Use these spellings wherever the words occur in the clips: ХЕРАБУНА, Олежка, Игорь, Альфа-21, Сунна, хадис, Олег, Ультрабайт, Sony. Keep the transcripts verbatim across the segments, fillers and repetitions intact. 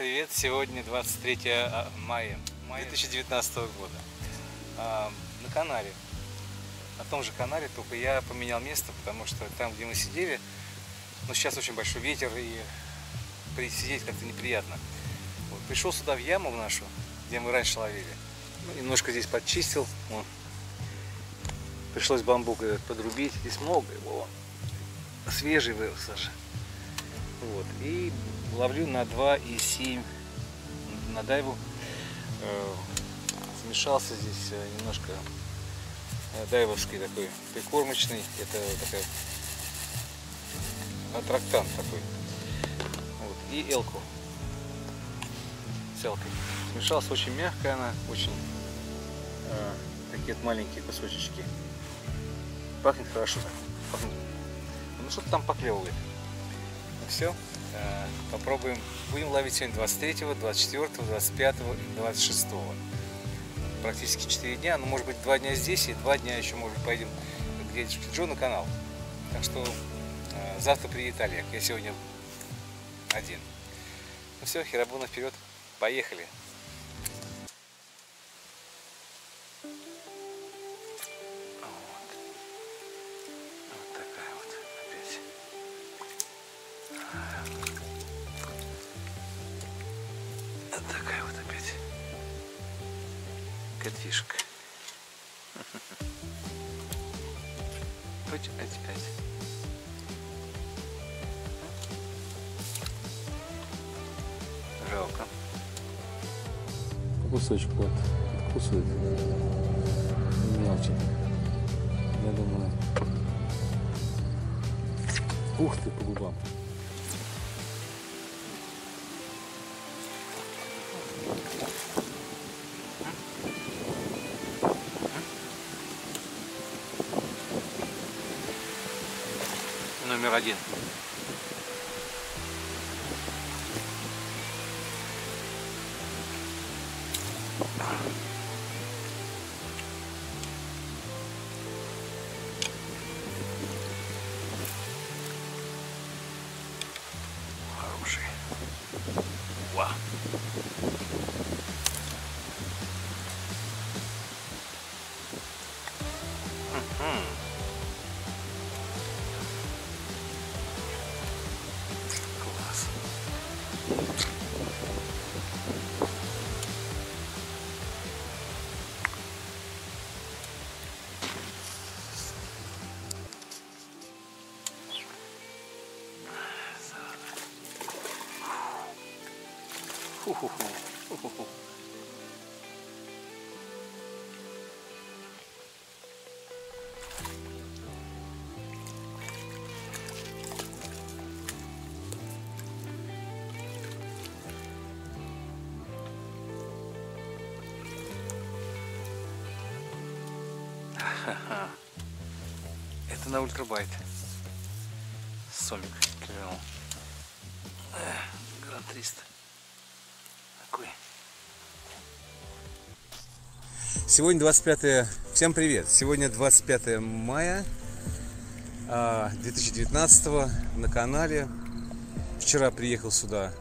Привет! Сегодня двадцать третье мая две тысячи девятнадцатого года. На канале. На том же канале, только я поменял место, потому что там, где мы сидели, ну, сейчас очень большой ветер и сидеть как-то неприятно. Вот, пришел сюда в яму в нашу, где мы раньше ловили. Ну, немножко здесь подчистил. Вон. Пришлось бамбук подрубить. Здесь много его. Свежий вырос же. Вот. И ловлю на два и семь на дайву. Смешался здесь немножко дайвовский такой прикормочный. Это такая аттрактант такой. Вот. И элку. С элкой. Смешалась очень мягкая она, очень э, такие вот маленькие кусочечки. Пахнет хорошо. Пахнет. Ну что-то там поклевывает. Ну все. Попробуем. Будем ловить сегодня двадцать третьего, двадцать четвёртого, двадцать пятого и двадцать шестого. Практически четыре дня. Ну, может быть, два дня здесь и два дня еще, может быть, пойдем к дедушке Джо на канал. Так что э, завтра приедет Олег. Я сегодня один. Ну все, херабуна вперед. Поехали. Котишка. Хоть опять. Жалко. Кусочек вот откусывает. Мелочи. Я думаю. Ух ты, по губам. Номер один. Хороший. Уа. Ху-ху-ху. Ху-ху-ху. Это на ультрабайт. Сомик клюнул. Грамм триста. Сегодня двадцать пятое... Всем привет! Сегодня двадцать пятое мая две тысячи девятнадцатого на канале. Вчера приехал сюда,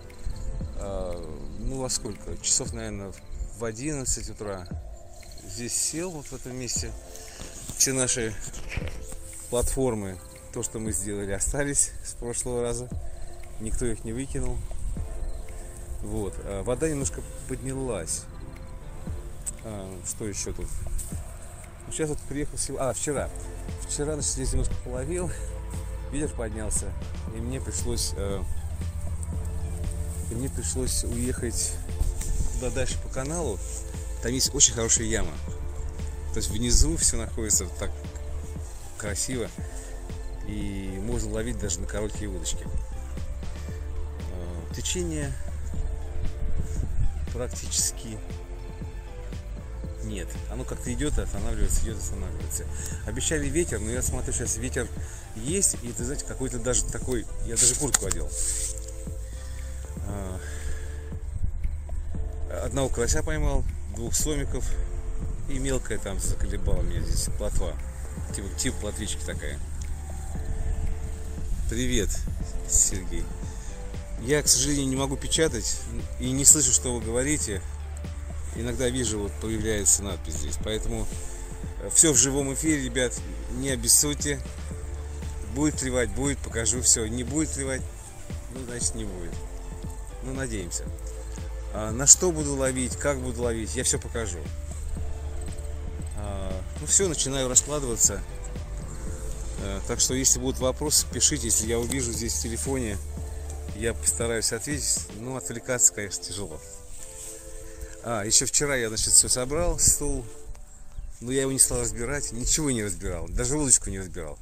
ну во сколько? Часов, наверное, в одиннадцать утра. Здесь сел, вот в этом месте. Все наши платформы, то, что мы сделали, остались с прошлого раза. Никто их не выкинул. Вот. Вода немножко поднялась. Что еще тут? Сейчас вот приехал сегодня. А, вчера. Вчера, значит, здесь немножко половил. Ветер поднялся. И мне пришлось... Э, и мне пришлось уехать туда дальше по каналу. Там есть очень хорошая яма. То есть внизу все находится так красиво. И можно ловить даже на короткие удочки. Э, течение практически... Нет, оно как-то идет, останавливается, идет, останавливается. Обещали ветер, но я смотрю, сейчас ветер есть, и ты знаете, какой-то даже такой, я даже куртку одел. Одного карася поймал, двух сомиков, и мелкая там заколебала меня здесь плотва, типа, типа плотвички такая. Привет, Сергей. Я, к сожалению, не могу печатать и не слышу, что вы говорите. Иногда вижу, вот появляется надпись здесь. Поэтому все в живом эфире, ребят, не обессудьте. Будет плевать, будет, покажу все. Не будет плевать, ну, значит, не будет. Ну, надеемся. А на что буду ловить, как буду ловить, я все покажу. А, ну, все, начинаю раскладываться. А, так что, если будут вопросы, пишите. Если я увижу здесь в телефоне, я постараюсь ответить. Ну, отвлекаться, конечно, тяжело. А, еще вчера я, значит, все собрал, стол, но я его не стал разбирать, ничего не разбирал, даже удочку не разбирал.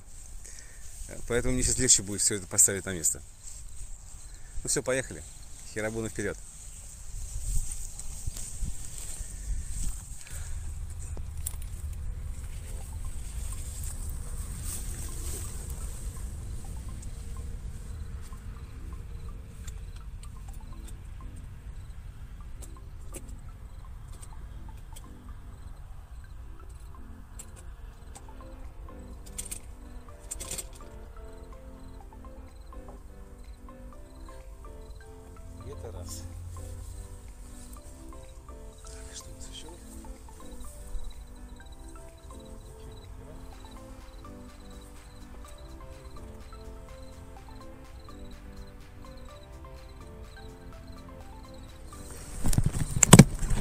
Поэтому мне сейчас легче будет все это поставить на место. Ну все, поехали. Херабуна вперед.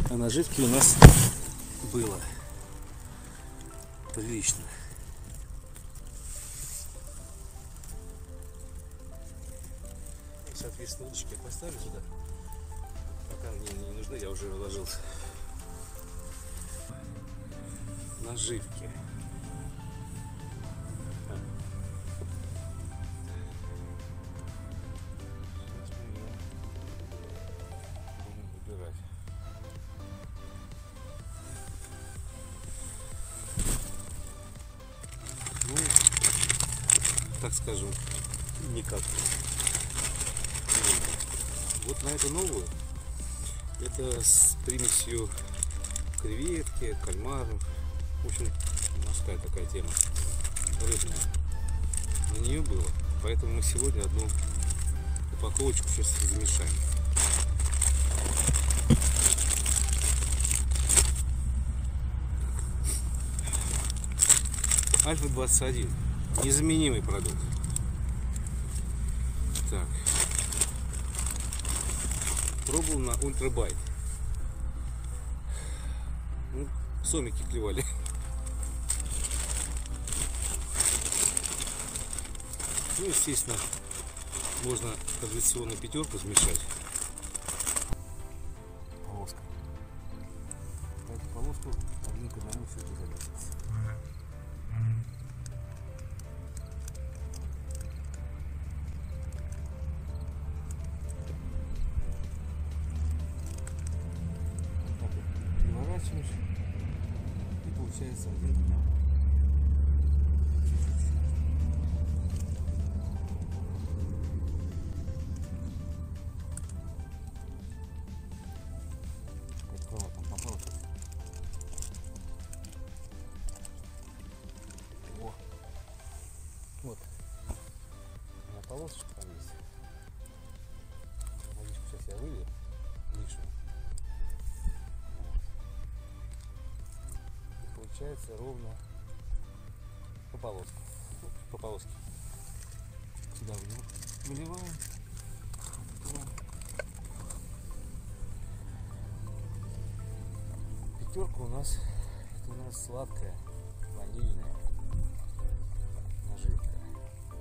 А наживки у нас было прилично. Соответственно, удочки я поставлю сюда. Пока мне не нужны, я уже разложился. Наживки. Так скажем, никак. Вот на эту новую, это с примесью креветки, кальмаров, в общем, морская такая тема, рыбная. На нее было, поэтому мы сегодня одну упаковочку сейчас замешаем. Альфа двадцать один. Незаменимый продукт. Так. Пробовал на ультрабайт. Ну, сомики клевали. Ну, естественно, можно традиционную пятерку смешать. Полоска. Эту полоску один к одному все это залезется. И получается один. Какого там попало? О, вот на полосочку там есть. Водичку сейчас я вылью лишнюю. Получается ровно по полоске. По полоске. Сюда выливаем. Пятерка у нас, это у нас сладкая, ванильная наживка.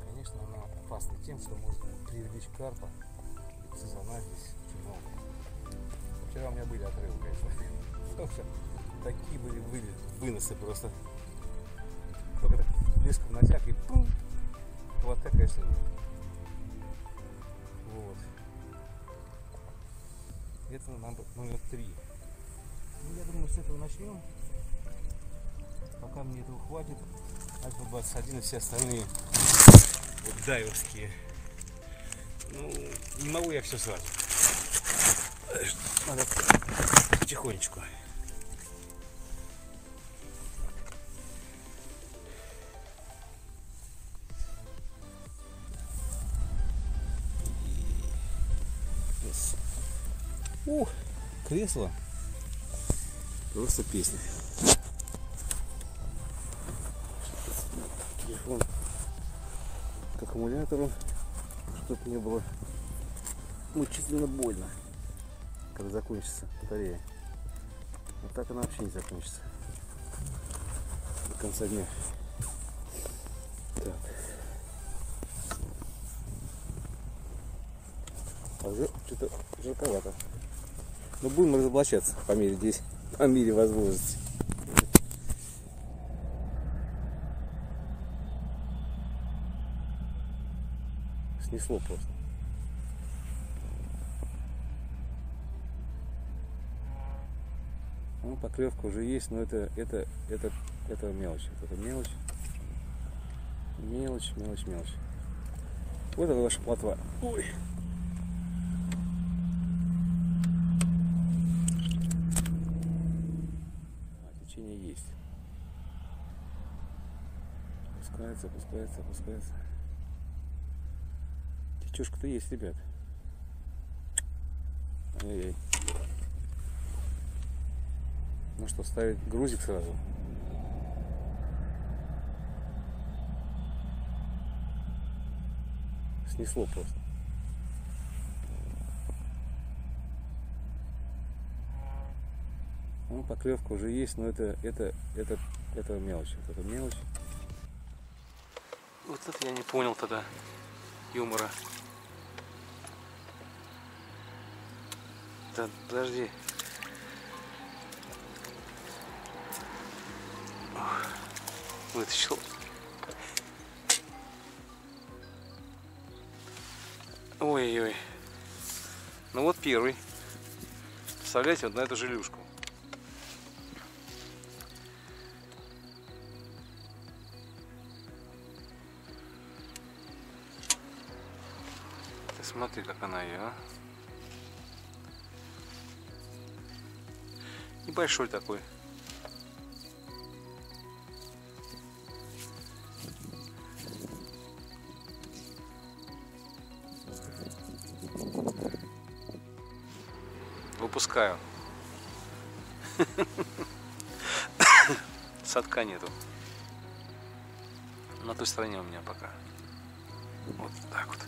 Конечно, она опасна тем, что может привлечь карпа. И сазана здесь очень много. Вчера у меня были отрывы, конечно. Такие были выносы просто. Только так леском натяг и пум! Вот так, конечно, нет. Вот. Это нам номер три. Ну, я думаю, с этого начнем. Пока мне этого хватит. Альфа двадцать один и все остальные вот дайверские. Ну, не могу я все сразу. Надо потихонечку. Ух, кресло. Просто песня. Телефон к аккумулятору, чтобы не было мучительно больно, когда закончится батарея. А так она вообще не закончится до конца дня. Так. А уже что-то жарковато. Но будем разоблачаться по мере здесь, по мере возможности. Снесло просто. Ну, поклевка уже есть, но это, это, это, это мелочь. Это мелочь. Мелочь, мелочь, мелочь. Вот это ваша плотва. Ой. А, течение есть. Опускается, опускается, опускается. Течушка-то есть, ребят. Ай-яй. Ну что, ставить грузик сразу? Снесло просто. Ну, поклевка уже есть, но это, это, это, это мелочь. Это мелочь. Вот это я не понял тогда юмора. Да, подожди. Вытащил. Ой-ой-ой. Ну вот первый. Представляете, вот на эту жилюшку. Ты смотри, как она ее, а. Небольшой такой. Выпускаю. Садка нету. На той стороне у меня пока. Вот так вот.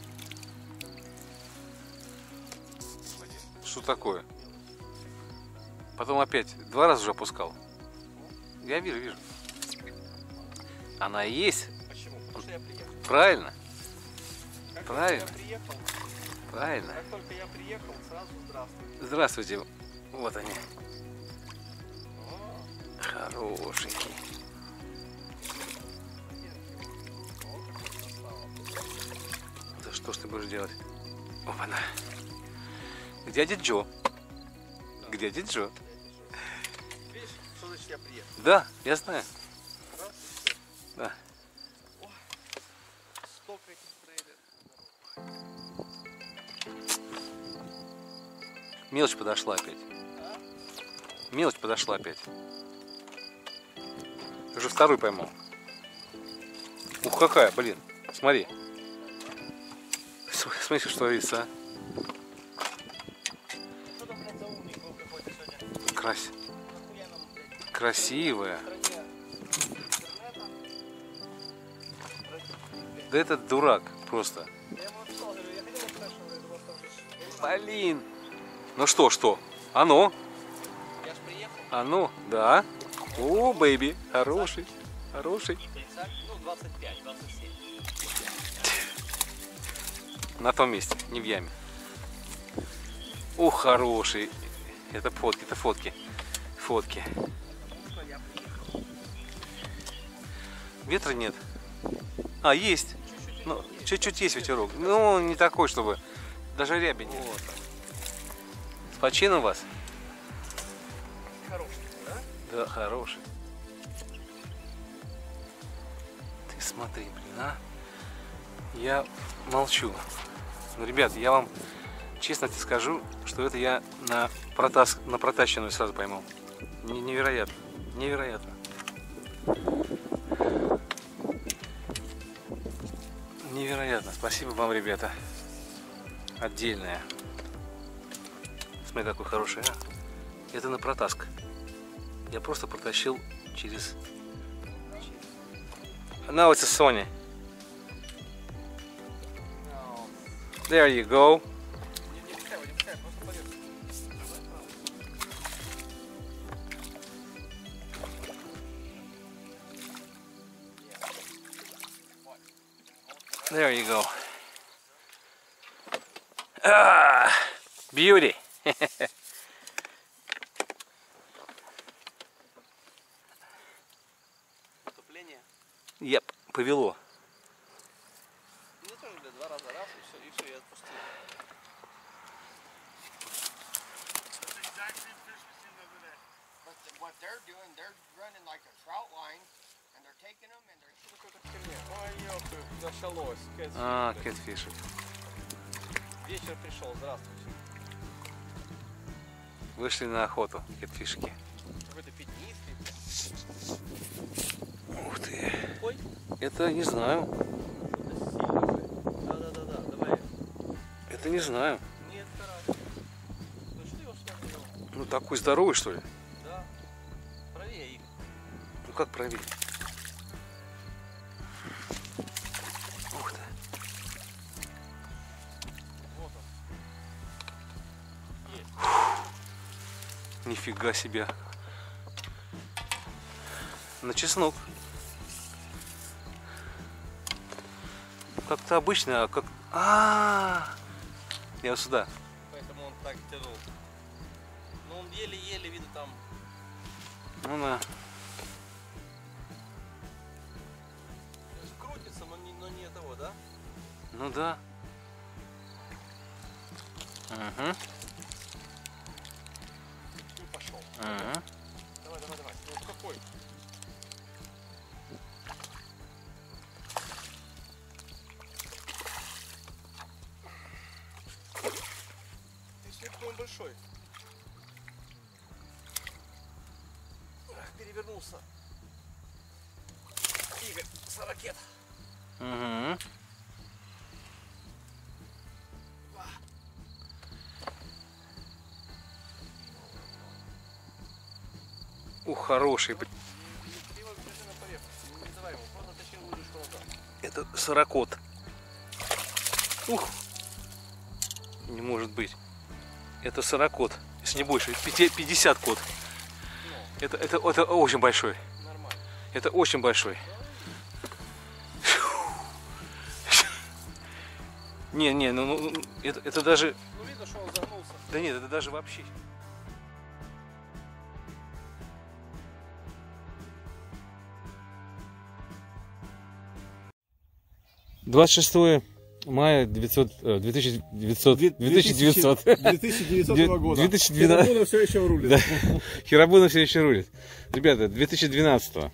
Что такое? Потом опять. Два раза уже опускал. Я вижу, вижу. Она и есть. Почему? Потому что я приехал. Правильно. Как Правильно. Я приехал? Правильно. Как только я приехал, сразу здравствуйте. Здравствуйте. Вот они. О, хорошенькие. Да что ж ты будешь делать? Опа-на. Где дядя Джо? Да. Где дядя Джо? Видишь, что значит я приехал? Да, я знаю. Здравствуйте. Да. О, столько этих трейлеров. Мелочь подошла опять. Мелочь подошла опять. Ты уже второй поймал. Ух, какая, блин. Смотри. Смотри, что творится, а. Крась. Красивая. Да это дурак просто. Блин. Ну что, что? А ну? Я ж приехал. А ну, да. О, бэйби, хороший, хороший. Ну, двадцать пять, двадцать семь. На том месте, не в яме. О, хороший. Это фотки, это фотки. Фотки. Ветра нет. А, есть. Чуть-чуть есть ветерок. Ну, не такой, чтобы... Даже ряби нет. С почином вас? Хороший, да? Да, хороший. Ты смотри, блин, а. Я молчу. Ну, ребят, я вам честно тебе скажу, что это я на, протас... на протащенную сразу поймал. Невероятно. Невероятно. Невероятно. Спасибо вам, ребята. Отдельное. смотри, какой хороший, а? Это на протаск. Я просто протащил через... Now it's a Sony. There you go. There you go. Ah, beauty. Yep, повело. Мне тоже, бля, два раза раз, и все, и все, я отпустил. А, кэтфишек. Вечер пришел, здравствуйте. Вышли на охоту, кэтфишки. Какой-то пятнистый. Ух ты. Ой. Это не знаю. Да-да-да, давай. Это не знаю. Нет, карась. Ну что ты его сюда привел? Ну такой здоровый, что ли? Да. Правее, Игорь. Ну как правее? Ух ты. Вот он. Есть. Фу. Нифига себе. На чеснок. Как-то обычно, а как... А-а-а! Я вот сюда. Поэтому он так тянул. Но он еле-еле, видно там. Ну да. Крутится, но не, но не того, да? Ну да. Угу. И пошел. Угу. Давай, давай, давай. Ну какой? Большой. Ах, перевернулся. Игорь, сорокет. Угу. Ух, хороший. Это сорокот. Ух. Не может быть. Это сорокот, если не больше, пятьдесят кот. Это, это, это очень большой. Нормально. Это очень большой. Не, не, ну, ну это, это даже... Ну, видно, что он загнулся. Да нет, это даже вообще... двадцать шестое мая две тысячи девятнадцатого года. Хирабуна все еще рулит. Да. Хирабуна все еще рулит. Ребята, две тысячи двенадцатого.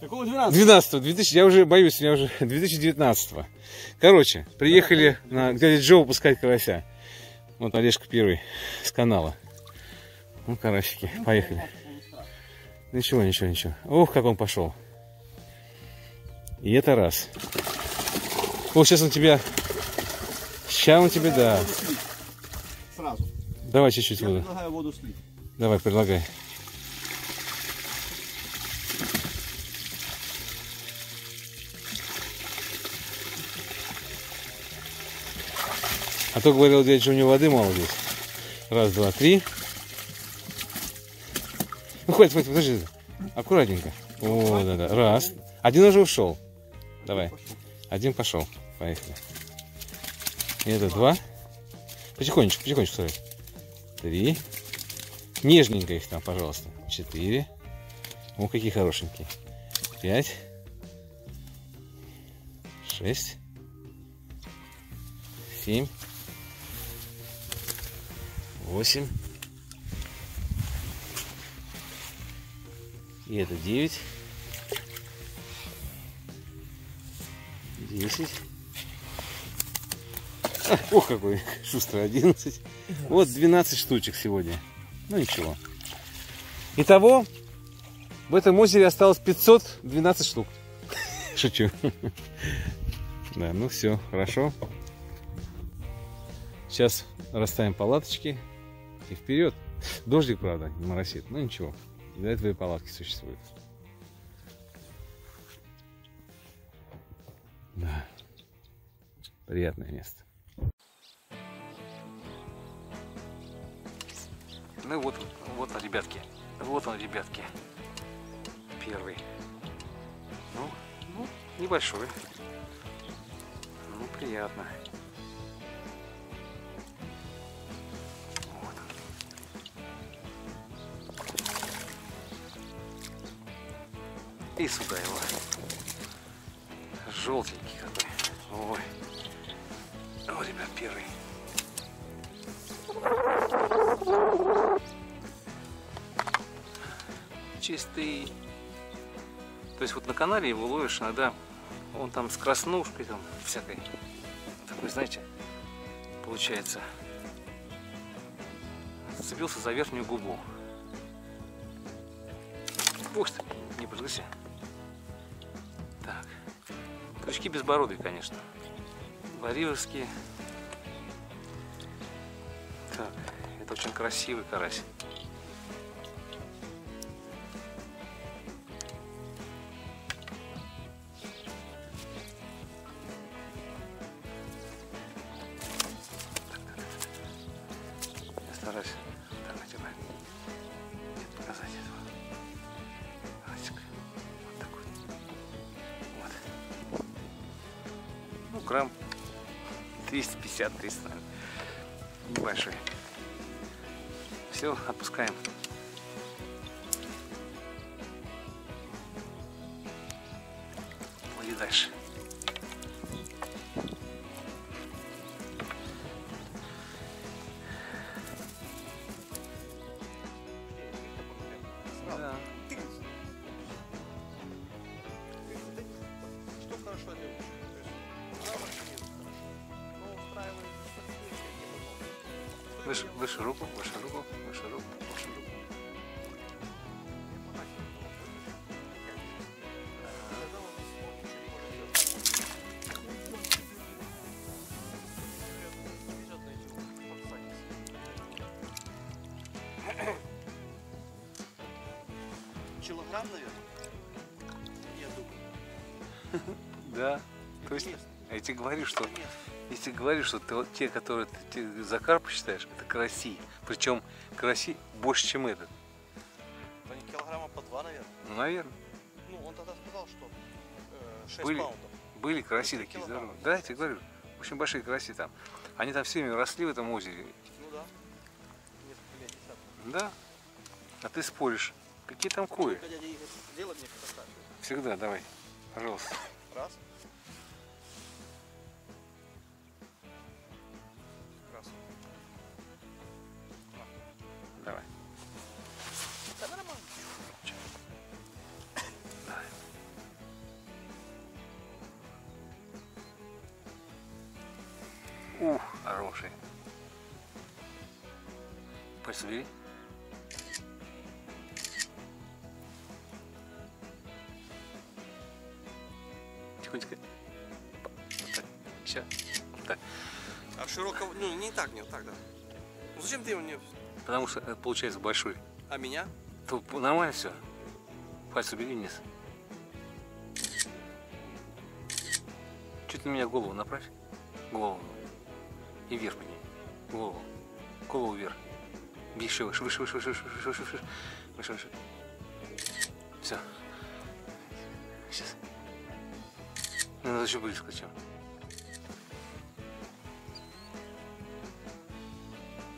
Какого двенадцатого? двенадцатого, две тысячи, я уже боюсь, я уже две тысячи девятнадцатого. Короче, приехали на дядю Джо выпускать карася. Вот Олежка первый с канала. Ну, карасики, поехали. Ничего, ничего, ничего. Ох, как он пошел. И это раз. О, сейчас он тебя... Сейчас он тебе, да. Сразу. Давай чуть-чуть воду. Я предлагаю воду слить. Давай, предлагай. А то говорил, дядя, что у него воды мало здесь. Раз, два, три. Ну, хватит, хватит, подожди. Аккуратненько. О, да-да. Раз. Один уже ушел. Давай. Один пошел. Поехали. И это два. Потихонечку, потихонечку стой. Три. Нежненько их там, пожалуйста. Четыре. О, какие хорошенькие. Пять. Шесть. Семь. Восемь. И это девять. Десять. Ох, какой шустрый. Одиннадцать. Вот двенадцать штучек сегодня. Ну ничего. Итого в этом озере осталось пятьсот двенадцать штук. Шучу. Да, ну все, хорошо. Сейчас расставим палаточки. и вперед. Дождик, правда, не моросит, но ничего, для этого и палатки существуют. Да, приятное место. Ну вот, вот он, ребятки, вот он, ребятки, первый. Ну, ну небольшой, ну приятно. И сюда его. Желтенький какой. Ой. О, ребят, первый. Чистый. То есть вот на канале его ловишь иногда. Он там с краснушкой там всякой. Такой, знаете, получается. Зацепился за верхнюю губу. Пусть, не подглыси. Крючки безбородые, конечно. Варварские. Так, это очень красивый карась. Я стараюсь. Так, хотя бы показать этого. Карасик. Вот такой. Вот. Ну, грамм двести пятьдесят - триста, небольшой. Все, отпускаем. Лови дальше. Да. Что хорошо делаешь? Выше, выше руку, выше руку, выше руку, выше руку. Килограмм, наверное? Я думаю. Да. То есть, я тебе говорю, что... Если говоришь, что ты, те, которые ты за карпа считаешь, это караси. Причем караси больше, чем этот. Они килограмма по два, наверное. Ну, наверное. Ну, он тогда сказал, что э, шесть были, паундов. Были караси такие здоровые. Да, я тебе говорю, очень большие караси там. Они там всеми росли в этом озере. Ну да. Несколько лет десятых. Да. А ты споришь. Какие там кои? Всегда, давай. Пожалуйста. Раз. Давай. Да нормально. Давай. Ух, хороший. Пальцы убери. Тихонечко. Все. Так. А широкого, ну не так, не вот так, да. Ну зачем ты его не... Потому что это получается большой. А меня? То нормально все. Пальцы убери вниз. Чуть на меня голову направь. Голову. И вверх мне. Голову. Голову вверх. Еще выше, выше, выше, выше, выше, выше, выше, выше, выше. Все. Сейчас. Надо еще близко, чем.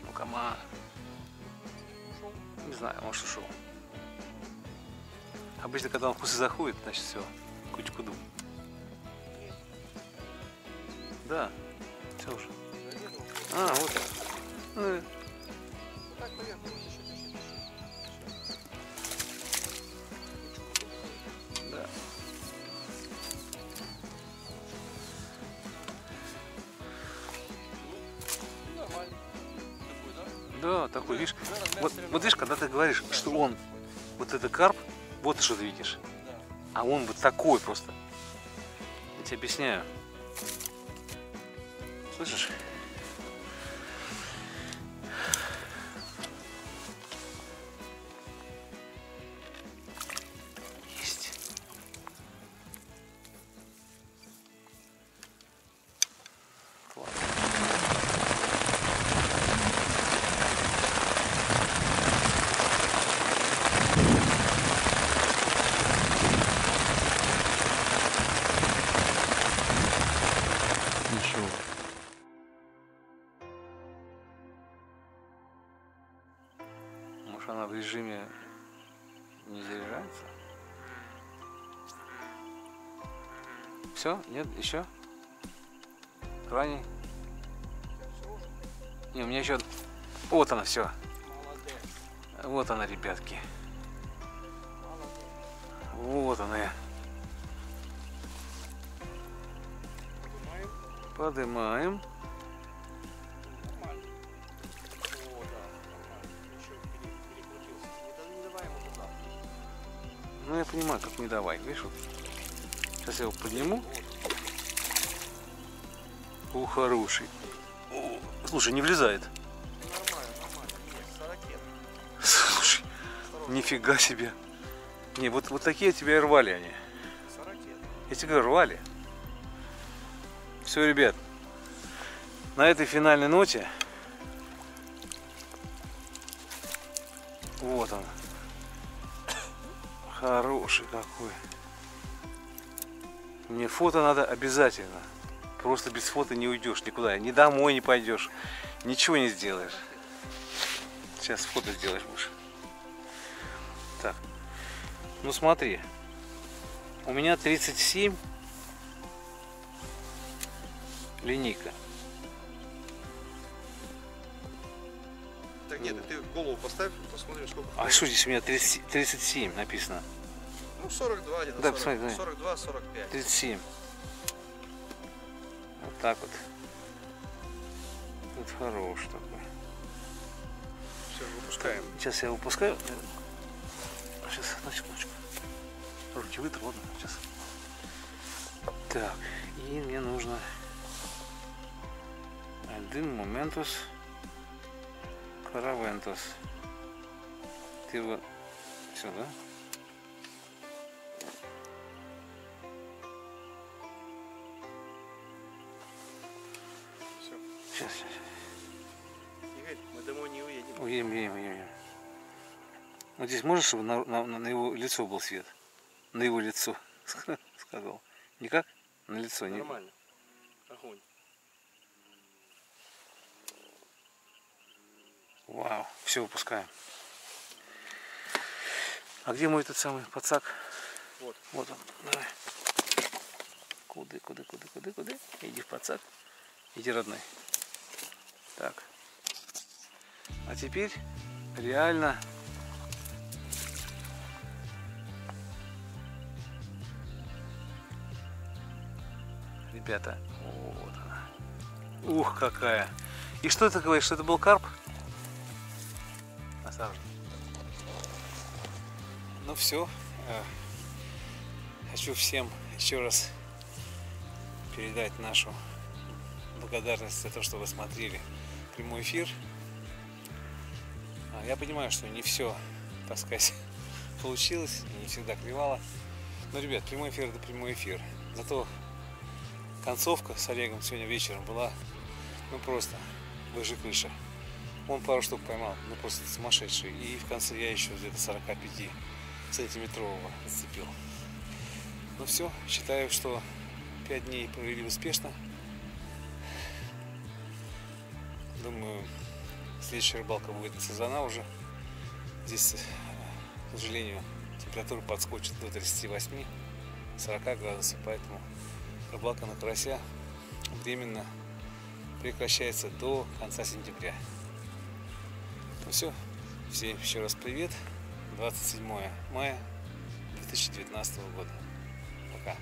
Ну-ка, ма. Не знаю, может ушел. Обычно, когда он вкусы заходит, значит все, кучку-ду. Да, все уже. А, вот. Ну, так, наверх, еще, еще, еще. Да. Нормально. Да, такой, видишь, вот, вот видишь, когда ты говоришь, что он, вот это карп, вот ты что-то видишь, а он вот такой просто. Я тебе объясняю. Слышишь? режиме не заряжается. Все? Нет? Еще? Крайний? Не, у меня еще... Вот она, все. Молодец. Вот она, ребятки. Молодец. Вот она. Поднимаем. Поднимаем. Ну, я понимаю, как не давай, видишь? Сейчас я его подниму. О, хороший. О, слушай, не влезает. Нормально, нормально. Нет, слушай, сорок. Нифига себе. Не, вот, вот такие тебя и рвали они. сорок. Я тебя рвали. Все, ребят. На этой финальной ноте. Вот он. Хороший какой. Мне фото надо обязательно. Просто без фото не уйдешь никуда. Ни домой не пойдешь. Ничего не сделаешь. Сейчас фото сделаешь будешь. Так. Ну смотри. У меня тридцать семь. Линейка. Так нет, ты голову поставь, посмотри, сколько... А что здесь у меня тридцать, тридцать семь написано? Ну, сорок два где-то, да, сорок, сорок два, сорок пять. тридцать семь. Вот так вот. Тут хорош такой. Все, выпускаем. Сейчас я выпускаю. Сейчас, на секундочку. Руки вытру, ладно, сейчас. Так, и мне нужно... Один моментус. Каравентос. Ты его сюда. Все. Сейчас, сейчас. Игорь, мы домой не уедем. Уедем, уедем, уедем. Вот здесь можешь, чтобы на, на, на его лицо был свет? На его лицо. Сказал. Никак? На лицо. Нормально. Огонь. Вау, все выпускаем. А где мой этот самый пацак? Вот. Вот он. Давай. Куды, куды, куды, куды, куды. Иди в пацак. Иди, родной. Так. А теперь реально. Ребята. Вот она. Ух, какая. И что ты говоришь, что это был карп? Ну все, хочу всем еще раз передать нашу благодарность за то, что вы смотрели прямой эфир. Я понимаю, что не все, так сказать, получилось, не всегда клевало. Но, ребят, прямой эфир — это прямой эфир. Зато концовка с Олегом сегодня вечером была, ну просто выше крыши. Он пару штук поймал, ну просто сумасшедший. И в конце я еще где-то сорок пять сантиметрового зацепил. Ну все, считаю, что пять дней провели успешно. Думаю, следующая рыбалка будет на сазана уже. Здесь, к сожалению, температура подскочит до тридцати восьми — сорока градусов, поэтому рыбалка на карася временно прекращается до конца сентября. Ну все, всем еще раз привет. двадцать седьмое мая две тысячи девятнадцатого года. Пока.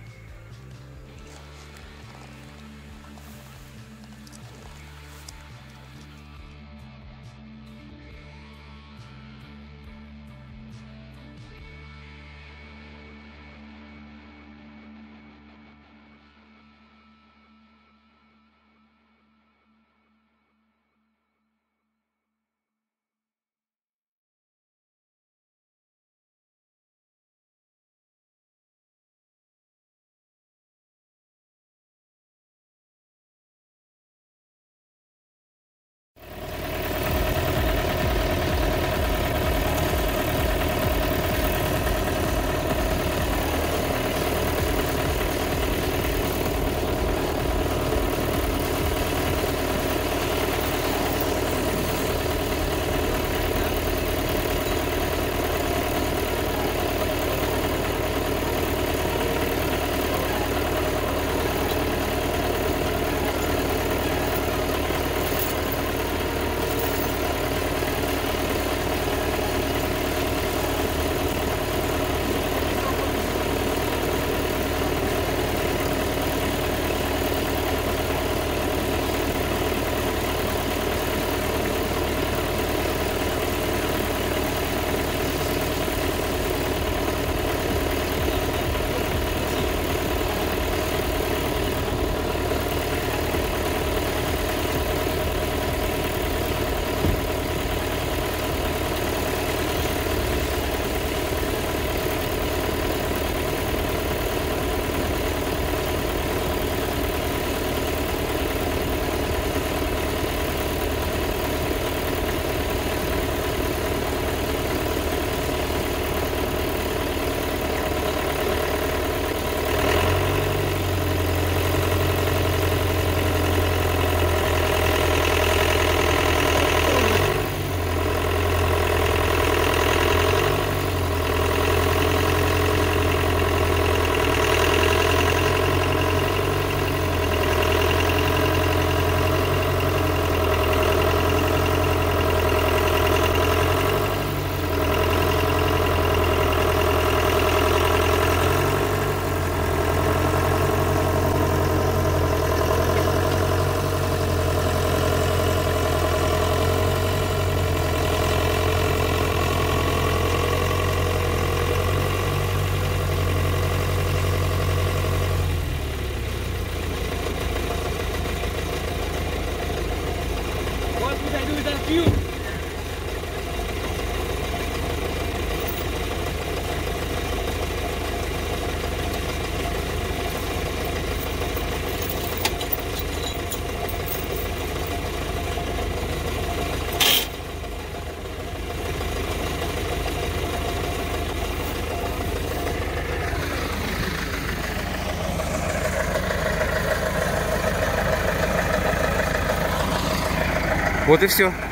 Вот и все.